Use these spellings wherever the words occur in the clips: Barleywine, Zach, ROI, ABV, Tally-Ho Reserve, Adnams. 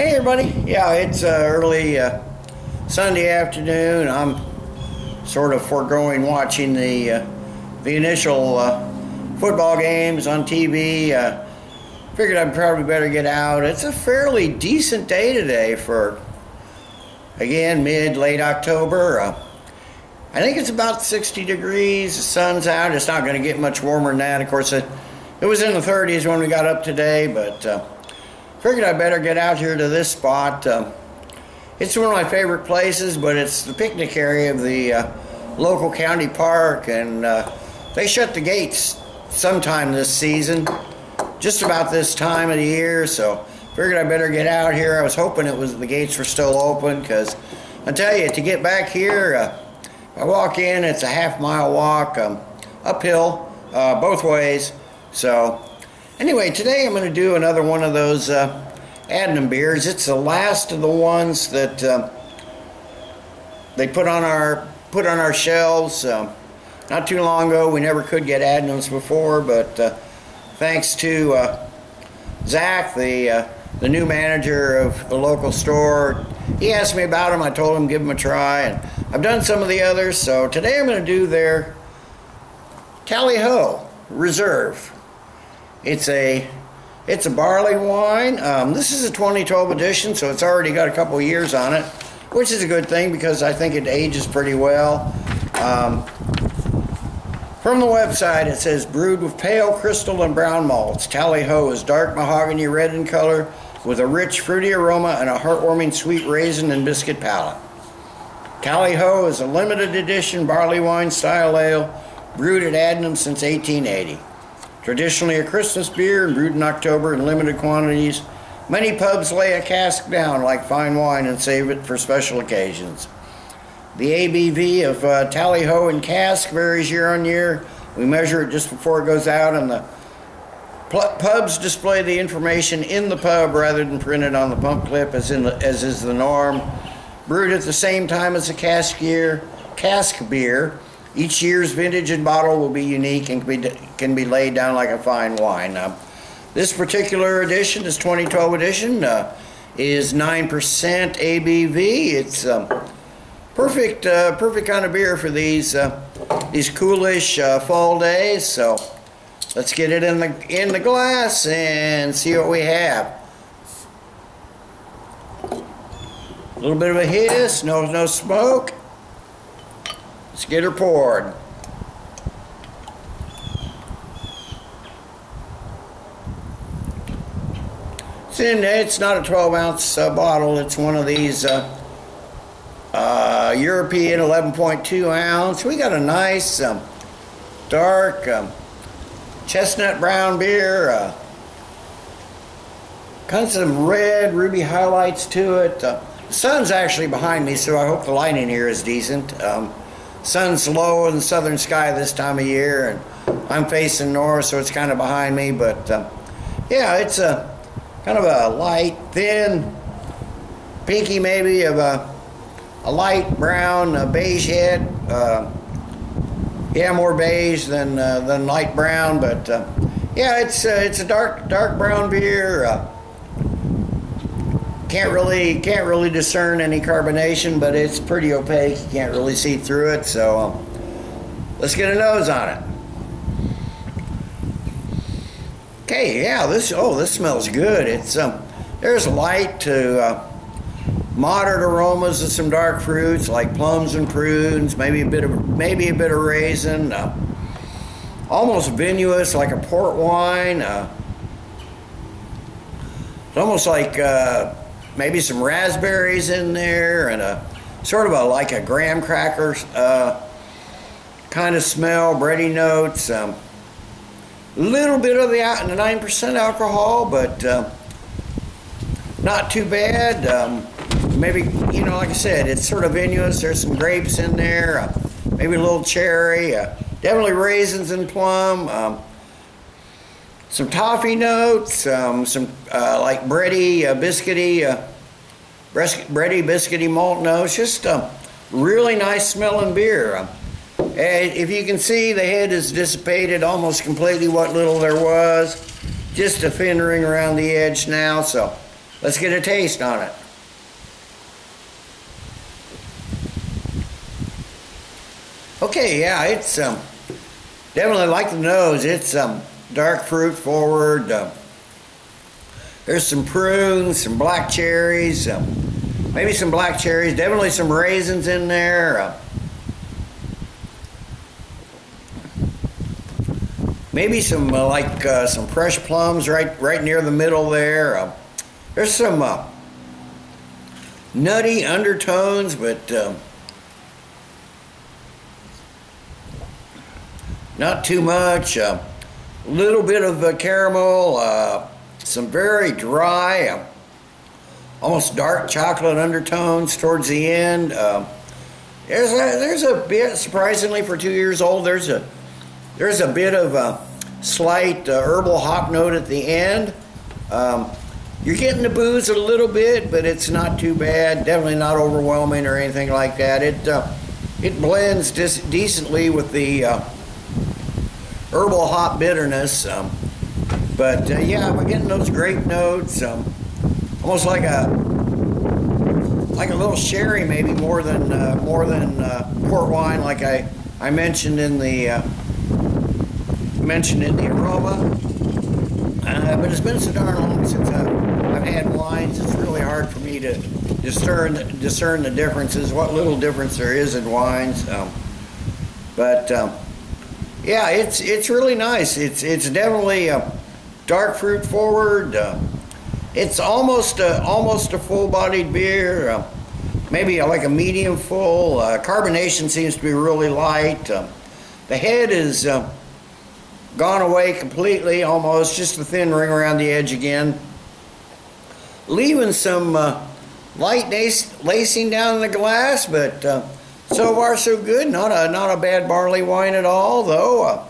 Hey everybody, yeah, it's early Sunday afternoon. I'm sort of foregoing watching the initial football games on TV. Figured I'd probably better get out. It's a fairly decent day today for, again, mid-late October. I think it's about 60 degrees, the sun's out. It's not going to get much warmer than that. Of course, it was in the 30s when we got up today, but figured I better get out here to this spot. It's one of my favorite places, but it's the picnic area of the local county park, and they shut the gates sometime this season, just about this time of the year, so figured I better get out here. I was hoping the gates were still open, because I tell you, to get back here, I walk in, it's a half-mile walk, uphill, both ways, so anyway, today I'm going to do another one of those Adnams beers. It's the last of the ones that they put on our shelves. Not too long ago, we never could get Adnams before, but thanks to Zach, the new manager of the local store, he asked me about them. I told him give them a try, and I've done some of the others. So today I'm going to do their Tally-Ho Reserve. It's a barley wine. This is a 2012 edition, so it's already got a couple of years on it, which is a good thing because I think it ages pretty well. From the website, it says, brewed with pale, crystal, and brown malts. Tally-Ho is dark mahogany red in color with a rich, fruity aroma and a heartwarming sweet raisin and biscuit palate. Tally-Ho is a limited edition barley wine style ale brewed at Adnams since 1880. Traditionally a Christmas beer and brewed in October in limited quantities, many pubs lay a cask down like fine wine and save it for special occasions. The ABV of Tally-Ho in cask varies year on year. We measure it just before it goes out, and the pubs display the information in the pub rather than printed on the pump clip as is the norm. Brewed at the same time as a cask beer, each year's vintage and bottle will be unique and can be laid down like a fine wine. This particular edition, this 2012 edition, is 9% ABV. It's perfect kind of beer for these coolish fall days. So let's get it in the glass and see what we have. A little bit of a hiss, no smoke. Let's get her poured. It's not a 12-ounce bottle. It's one of these European 11.2-ounce. We got a nice dark chestnut brown beer. Kind of some red ruby highlights to it. The sun's actually behind me, so I hope the lighting here is decent. Sun's low in the southern sky this time of year, and I'm facing north, so it's kind of behind me, but yeah, it's a kind of a light, thin, pinky maybe, of a light brown, a beige head. Yeah, more beige than light brown, but yeah, it's a dark brown beer. Can't really discern any carbonation, but it's pretty opaque. You can't really see through it, so let's get a nose on it. Okay, yeah, this smells good. It's there's light to moderate aromas of some dark fruits like plums and prunes, maybe a bit of raisin. Almost vinous, like a port wine. It's almost like maybe some raspberries in there, and a sort of like a graham cracker kind of smell, bready notes. A little bit of the 9% alcohol, but not too bad. Maybe, you know, like I said, it's sort of vinous. There's some grapes in there, maybe a little cherry, definitely raisins and plum. Some toffee notes, like bready, bready biscuity malt notes. Just a really nice smelling beer. And if you can see, the head is dissipated almost completely, what little there was. Just a thin ring around the edge now, so Let's get a taste on it. Okay, yeah, it's definitely like the nose. It's dark fruit forward. There's some prunes, some black cherries, maybe some black cherries, definitely some raisins in there. Maybe some some fresh plums right near the middle there. There's some nutty undertones, but not too much. A little bit of caramel, some very dry, almost dark chocolate undertones towards the end. There's a bit, surprisingly for 2 years old, there's a bit of a slight herbal hop note at the end. You're getting the booze a little bit, but it's not too bad. Definitely not overwhelming or anything like that. It blends decently with the herbal hop bitterness. But yeah, we're getting those grape notes, almost like a little sherry, maybe more than port wine, like I mentioned in the. Mentioned in the aroma, but it's been so darn long since I've had wines. It's really hard for me to discern the differences, what little difference there is in wines. Yeah, it's really nice. It's definitely dark fruit forward. It's almost a full-bodied beer, maybe like a medium full. Carbonation seems to be really light. The head is gone away completely, almost just a thin ring around the edge again, leaving some light lacing down in the glass. But so far so good. Not a bad barley wine at all, though.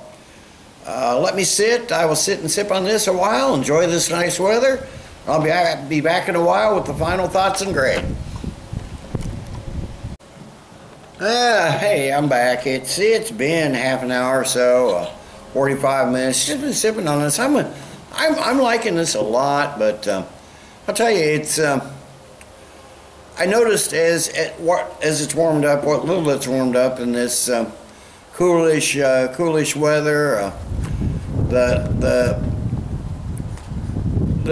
Let me sit. I will sit and sip on this a while. Enjoy this nice weather. I'll be back in a while with the final thoughts and grade. Hey, I'm back. It's been half an hour or so. 45 minutes. Just been sipping on this. I'm liking this a lot, but I'll tell you, it's. I noticed as it's warmed up, what little it's warmed up in this coolish weather, the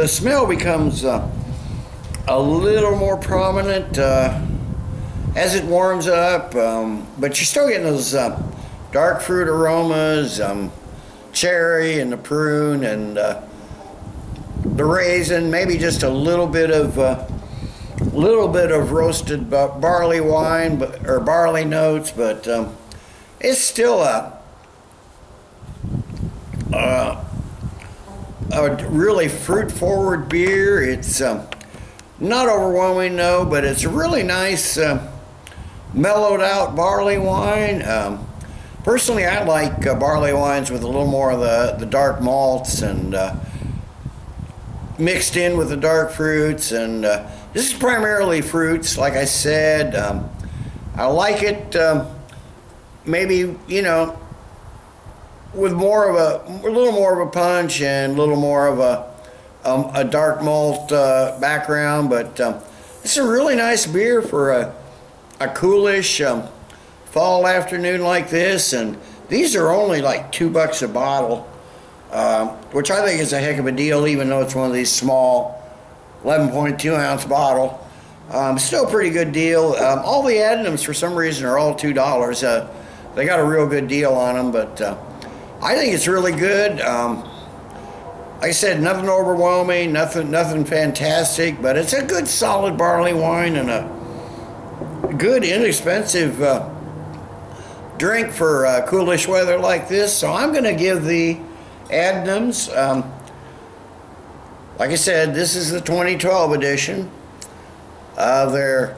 smell becomes a little more prominent as it warms up. But you're still getting those dark fruit aromas. Cherry and the prune and the raisin, maybe just a little bit of roasted barley wine or barley notes, but it's still a really fruit forward beer. It's not overwhelming though, but it's a really nice mellowed out barley wine. Personally, I like barley wines with a little more of the dark malts and mixed in with the dark fruits. And this is primarily fruits, like I said. I like it maybe, with a little more of a punch and a little more of a dark malt background. But it's a really nice beer for a coolish fall afternoon like this, and these are only like $2 a bottle, which I think is a heck of a deal, even though it's one of these small 11.2-ounce bottle. Still a pretty good deal. All the Adnams, for some reason, are all $2. They got a real good deal on them, but I think it's really good. Like I said, nothing overwhelming, nothing fantastic, but it's a good solid barley wine and a good inexpensive drink for coolish weather like this. So I'm going to give the Adnams, like I said, this is the 2012 edition of their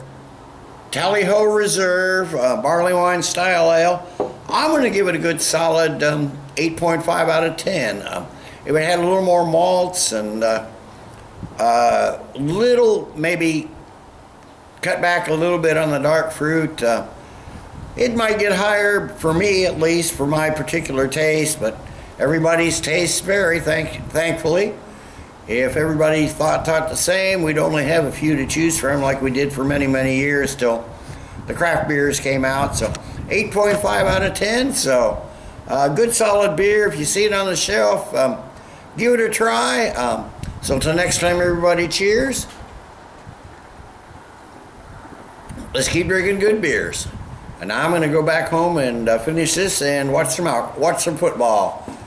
Tally-Ho Reserve barley wine style ale. I'm going to give it a good solid 8.5 out of 10. If it had a little more malts and maybe cut back a little bit on the dark fruit, it might get higher for me, at least for my particular taste, but everybody's tastes vary, thankfully. If everybody taught the same, we'd only have a few to choose from like we did for many, many years till the craft beers came out. So 8.5 out of 10, so good solid beer. If you see it on the shelf, give it a try. So until next time, everybody, cheers. Let's keep drinking good beers. And I'm going to go back home and finish this and watch some football.